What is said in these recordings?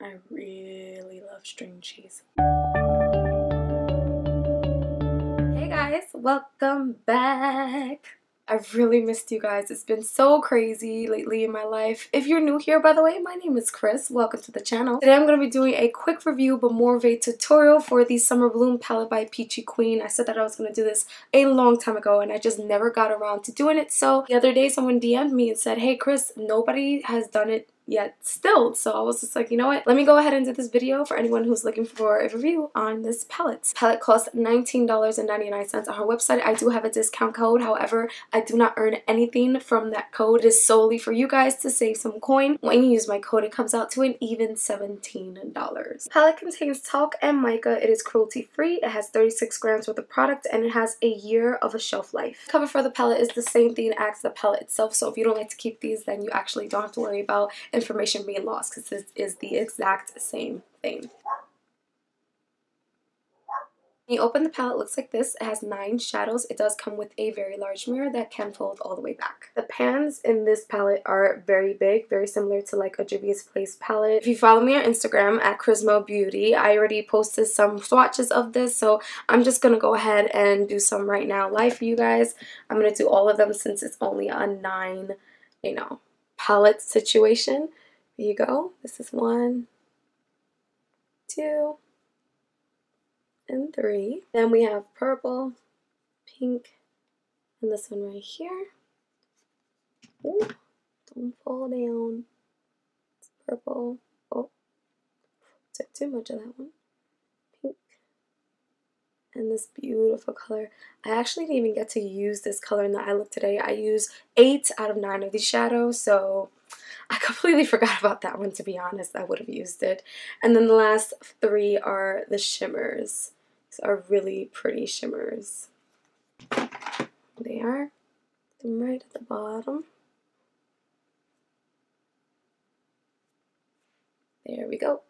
I really love string cheese. Hey guys, welcome back. I really missed you guys. It's been so crazy lately in my life. If you're new here, by the way, my name is Chris. Welcome to the channel. Today I'm going to be doing a quick review but more of a tutorial for the Summer Bloom Palette by Peachy Queen. I said that I was going to do this a long time ago and I just never got around to doing it. So the other day someone DM'd me and said, hey Chris, nobody has done it yet still. So I was just like, you know what, let me go ahead and do this video for anyone who's looking for a review on this palette. Palette costs $19.99 on her website. I do have a discount code, however I do not earn anything from that code. It is solely for you guys to save some coin. When you use my code it comes out to an even $17. Palette contains talc and mica. It is cruelty free. It has 36 grams worth of product and it has a year of a shelf life. The cover for the palette is the same thing as the palette itself, so if you don't like to keep these then you actually don't have to worry about information being lost because this is the exact same thing. When you open the palette, it looks like this. It has 9 shadows. It does come with a very large mirror that can fold all the way back. The pans in this palette are very big, very similar to like a Juvia's Place palette. If you follow me on Instagram at ChrisMo Beauty, I already posted some swatches of this, so I'm just going to go ahead and do some right now live for you guys. I'm going to do all of them since it's only a 9, you know, palette situation. There you go. This is 1, 2, and 3. Then we have purple, pink, and this one right here. Ooh, don't fall down. It's purple. Oh, took too much of that one. Pink. And this beautiful color. I actually didn't even get to use this color in the eye look today. I used 8 out of 9 of these shadows, so I completely forgot about that one, to be honest. I would have used it. And then the last 3 are the shimmers. These are really pretty shimmers. They are right at the bottom. There we go.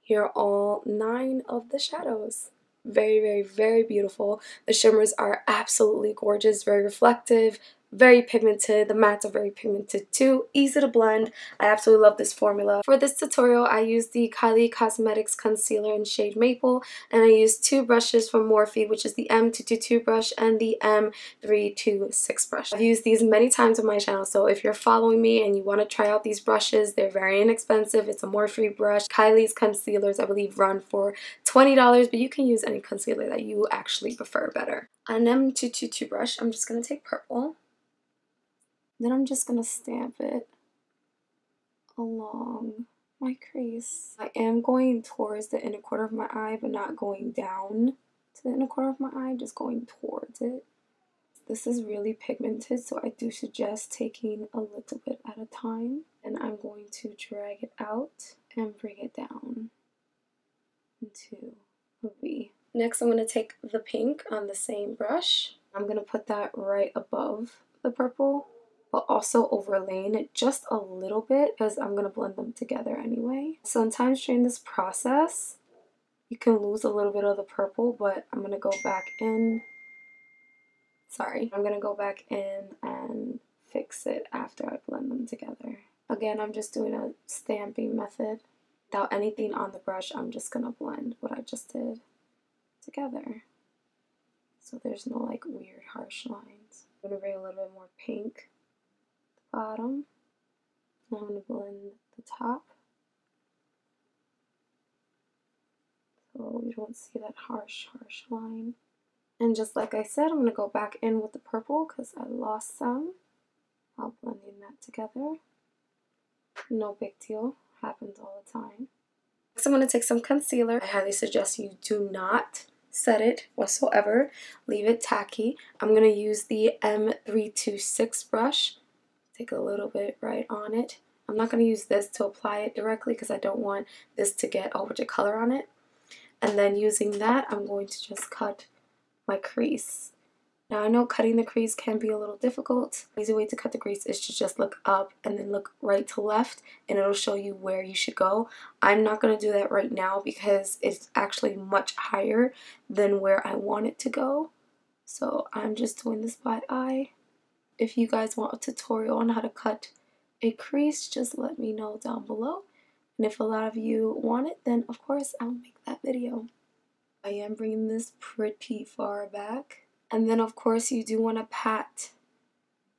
Here are all 9 of the shadows. Very, very, very beautiful. The shimmers are absolutely gorgeous, very reflective, very pigmented. The mattes are very pigmented too. Easy to blend. I absolutely love this formula. For this tutorial, I used the Kylie Cosmetics concealer in shade Maple, and I used 2 brushes from Morphe, which is the M222 brush and the M326 brush. I've used these many times on my channel, so if you're following me and you want to try out these brushes, they're very inexpensive. It's a Morphe brush. Kylie's concealers, I believe, run for $20, but you can use any concealer that you actually prefer better. An M222 brush, I'm just going to take purple. Then I'm just going to stamp it along my crease. I am going towards the inner corner of my eye, but not going down to the inner corner of my eye, just going towards it. This is really pigmented, so I do suggest taking a little bit at a time. And I'm going to drag it out and bring it down into a V. Next, I'm going to take the pink on the same brush. I'm going to put that right above the purple, but also overlaying it just a little bit because I'm going to blend them together anyway. Sometimes during this process, you can lose a little bit of the purple, but I'm going to go back in. Sorry. I'm going to go back in and fix it after I blend them together. Again, I'm just doing a stamping method. Without anything on the brush, I'm just going to blend what I just did together. So there's no like weird harsh lines. I'm going to bring a little bit more pink bottom. Now I'm going to blend the top so you don't see that harsh line. And just like I said, I'm going to go back in with the purple because I lost some while blending that together. No big deal. Happens all the time. Next I'm going to take some concealer. I highly suggest you do not set it whatsoever. Leave it tacky. I'm going to use the M326 brush. Take a little bit right on it. I'm not going to use this to apply it directly because I don't want this to get all the color on it. And then using that, I'm going to just cut my crease. Now I know cutting the crease can be a little difficult. An easy way to cut the crease is to just look up and then look right to left and it'll show you where you should go. I'm not going to do that right now because it's actually much higher than where I want it to go. So I'm just doing this by eye. If you guys want a tutorial on how to cut a crease, just let me know down below And if a lot of you want it, then of course I'll make that video. I am bringing this pretty far back. And then of course you do want to pat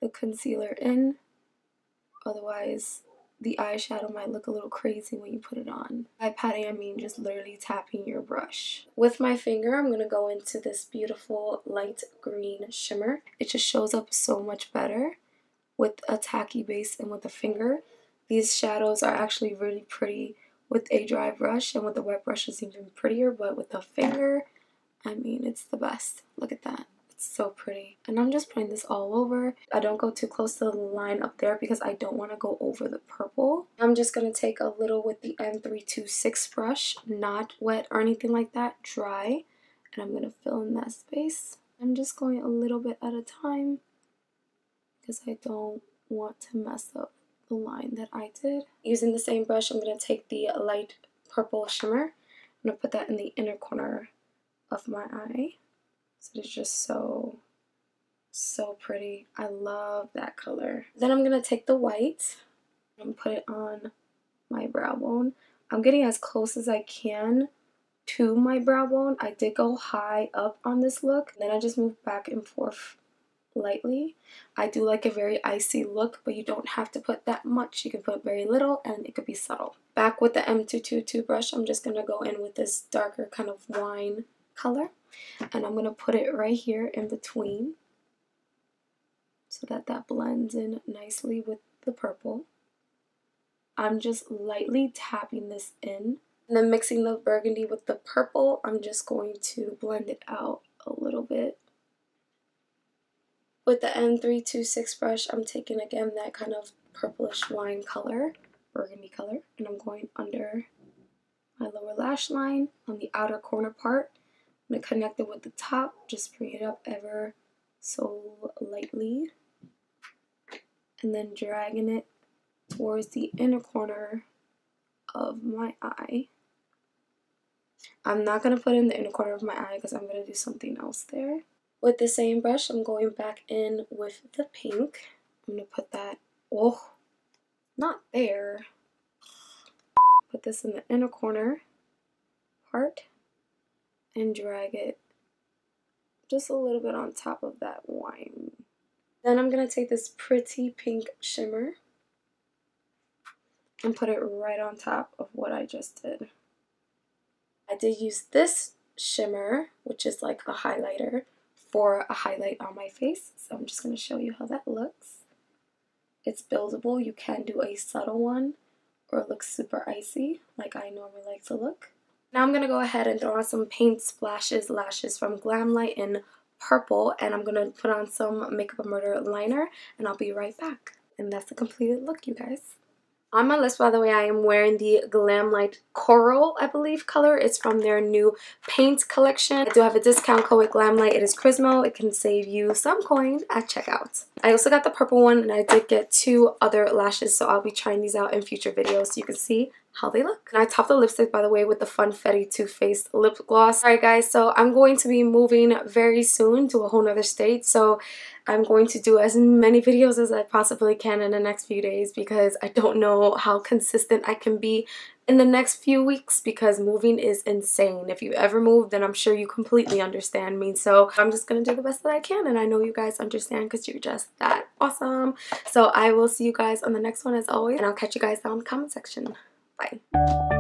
the concealer in. Otherwise, the eyeshadow might look a little crazy when you put it on. By patting, I mean just literally tapping your brush. With my finger, I'm going to go into this beautiful light green shimmer. It just shows up so much better with a tacky base and with a finger. These shadows are actually really pretty with a dry brush, and with a wet brush it's even prettier, but with a finger, I mean, it's the best. Look at that. So pretty. And I'm just putting this all over. I don't go too close to the line up there because I don't want to go over the purple. I'm just going to take a little with the M326 brush, not wet or anything like that, dry, and I'm going to fill in that space. I'm just going a little bit at a time because I don't want to mess up the line that I did. Using the same brush, I'm going to take the light purple shimmer. I'm going to put that in the inner corner of my eye. So it's just so pretty. I love that color. Then I'm going to take the white and put it on my brow bone. I'm getting as close as I can to my brow bone. I did go high up on this look. Then I just moved back and forth lightly. I do like a very icy look, but you don't have to put that much. You can put very little and it could be subtle. Back with the M222 brush, I'm just going to go in with this darker kind of wine color, and I'm going to put it right here in between so that that blends in nicely with the purple. I'm just lightly tapping this in, and then mixing the burgundy with the purple, I'm just going to blend it out a little bit. With the M326 brush, I'm taking again that kind of purplish wine color, burgundy color, and I'm going under my lower lash line on the outer corner part. I'm going to connect it with the top, just bring it up ever so lightly, and then dragging it towards the inner corner of my eye. I'm not going to put in the inner corner of my eye because I'm going to do something else there. With the same brush, I'm going back in with the pink. I'm going to put that, oh, not there. Put this in the inner corner part. And drag it just a little bit on top of that wine. Then I'm going to take this pretty pink shimmer and put it right on top of what I just did. I did use this shimmer, which is like a highlighter, for a highlight on my face. So I'm just going to show you how that looks. It's buildable. You can do a subtle one or look super icy like I normally like to look. Now I'm going to go ahead and throw on some Paint Splashes Lashes from Glamlite in purple, and I'm going to put on some Makeup and Murder liner, and I'll be right back. And that's the completed look, you guys. On my list, by the way, I am wearing the Glamlite Coral, I believe, color. It's from their new paint collection. I do have a discount code with Glamlite. It is ChrisMo. It can save you some coins at checkout. I also got the purple one, and I did get 2 other lashes, so I'll be trying these out in future videos so you can see how they look. And I topped the lipstick, by the way, with the Funfetti Too Faced lip gloss. Alright guys, so I'm going to be moving very soon to a whole nother state, so I'm going to do as many videos as I possibly can in the next few days because I don't know how consistent I can be in the next few weeks because moving is insane. If you ever moved, then I'm sure you completely understand me, so I'm just gonna do the best that I can, and I know you guys understand because you're just that awesome. So I will see you guys on the next one as always, and I'll catch you guys down in the comment section. Bye.